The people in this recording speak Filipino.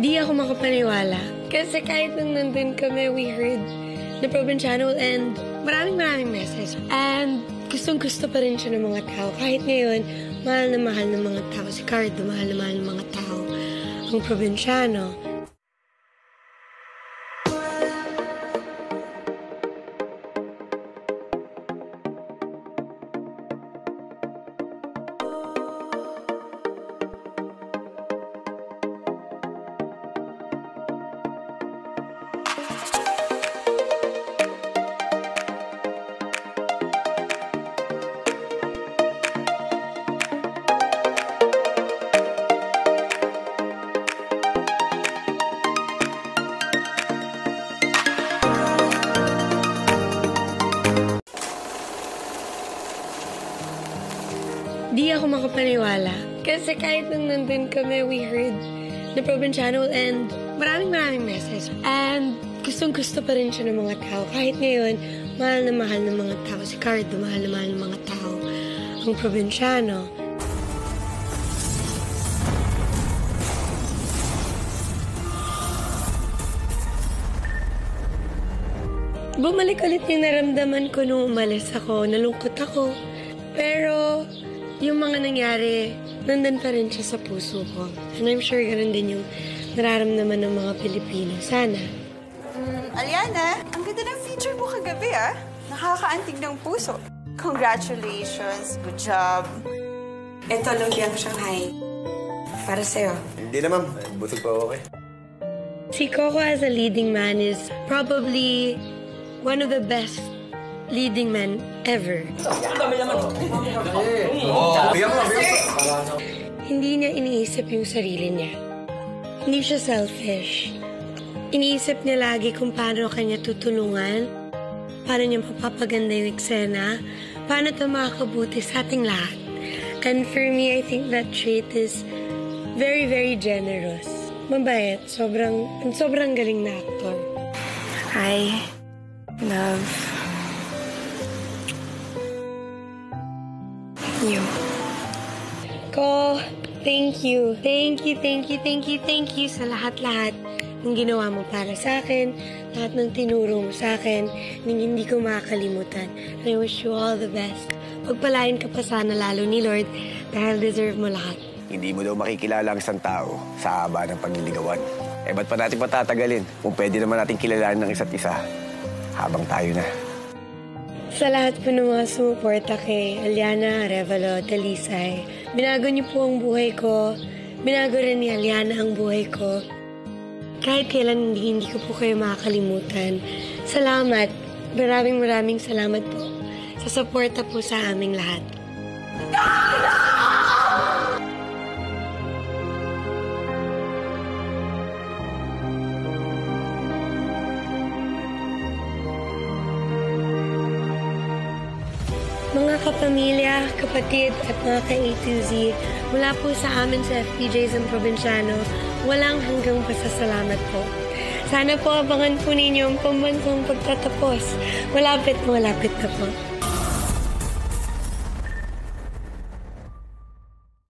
Di ako makapaniwala. Kasi kahit nung nandun kami, we heard na Probinsyano will end. Maraming message. And gustong-gusto pa rin siya ng mga tao. Kahit ngayon, mahal na mahal ng mga tao. Si Cardo, mahal na mahal ng mga tao. Ang Probinsyano. Di ako makapaniwala. Kasi kahit nung nandun kami, we heard na Probinsyano will end. Maraming message. And gustong-gusto pa rin siya ng mga tao. Kahit ngayon, mahal na mga tao. Si Cardo, mahal na mahal ng mga tao. Ang Probinsyano. Bumalik ulit yung naramdaman ko nung umalis ako. Nalungkot ako. Pero yung mga nangyari, nandun pa rin siya sa puso ko. And I'm sure ganun din yung nararamdaman ng mga Pilipino. Sana. Alyana, ang ganda ng feature mo kagabi, ah. Nakakaantig ng puso. Congratulations. Good job. Ito, lumpiang Shanghai. Para sa'yo. Hindi na, ma'am. Busog pa ako, eh. Si Coco as a leading man is probably one of the best leading men ever. Hindi niya iniisip yung sarili niya. Hindi siya selfish. Iniisip niya lagi kung paano kanya tutulungan, paano niya mapapaganda yung eksena, paano ito makakabuti sa ating lahat. And for me, I think that trait is very generous. Mabait. Sobrang galing na actor. I love you. Ko, thank you sa lahat-lahat ng ginawa mo para sa akin, lahat ng tinuro mo sa akin, hindi ko makakalimutan. I wish you all the best. Pagpalain ka pa sana lalo ni Lord dahil deserve mo lahat. Hindi mo daw makikilala ang isang tao sa haba ng pagliligawan. Eh, ba't pa natin patatagalin kung pwede naman natin kilalanin ng isa't isa habang tayo na? Sa lahat po ng mga sumuporta kay Alyana, Revalo, Talisay, binago niyo po ang buhay ko. Binago rin ni Alyana ang buhay ko. Kahit kailan hindi ko po kayo makakalimutan. Salamat. Maraming salamat po sa suporta po sa aming lahat. Mga kapamilya, kapatid at mga ka-A2Z, mula po sa amin sa FPJs ang Probinsyano, walang hanggang pasasalamat po. Sana po abangan po ninyo ang pambansang pagtatapos. Malapit na po.